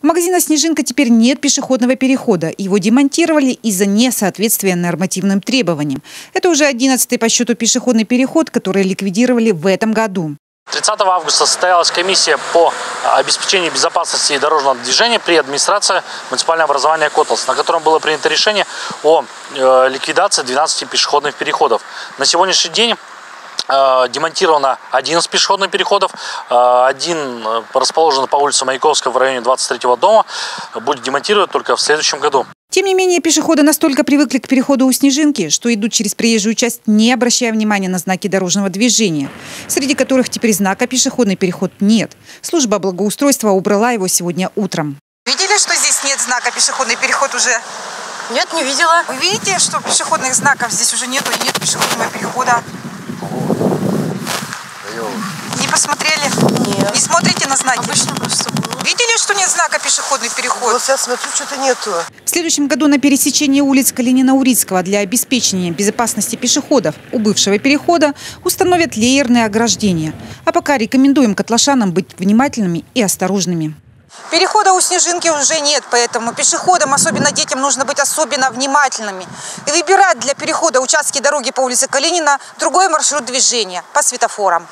В магазине «Снежинка» теперь нет пешеходного перехода. Его демонтировали из-за несоответствия нормативным требованиям. Это уже 11-й по счету пешеходный переход, который ликвидировали в этом году. 30 августа состоялась комиссия по обеспечению безопасности дорожного движения при администрации муниципального образования «Котлас», на котором было принято решение о ликвидации 12 пешеходных переходов. На сегодняшний день демонтировано 11 пешеходных переходов, один расположен по улице Маяковского в районе 23-го дома, будет демонтировать только в следующем году. Тем не менее, пешеходы настолько привыкли к переходу у Снежинки, что идут через проезжую часть, не обращая внимания на знаки дорожного движения, среди которых теперь знака «Пешеходный переход» нет. Служба благоустройства убрала его сегодня утром. Видели, что здесь нет знака «Пешеходный переход» уже? Нет, не видела. Вы видите, что пешеходных знаков здесь уже нету, и нет пешеходного перехода? Не посмотрели? Нет. Не смотрите на знаки? Обычно просто было. Видели, что нет знака «Пешеходный переход»? Вот я смотрю, что-то нету. В следующем году на пересечении улиц Калинина-Урицкого для обеспечения безопасности пешеходов у бывшего перехода установят леерные ограждения. А пока рекомендуем котлашанам быть внимательными и осторожными. Перехода у Снежинки уже нет, поэтому пешеходам, особенно детям, нужно быть особенно внимательными и выбирать для перехода участки дороги по улице Калинина другой маршрут движения по светофорам.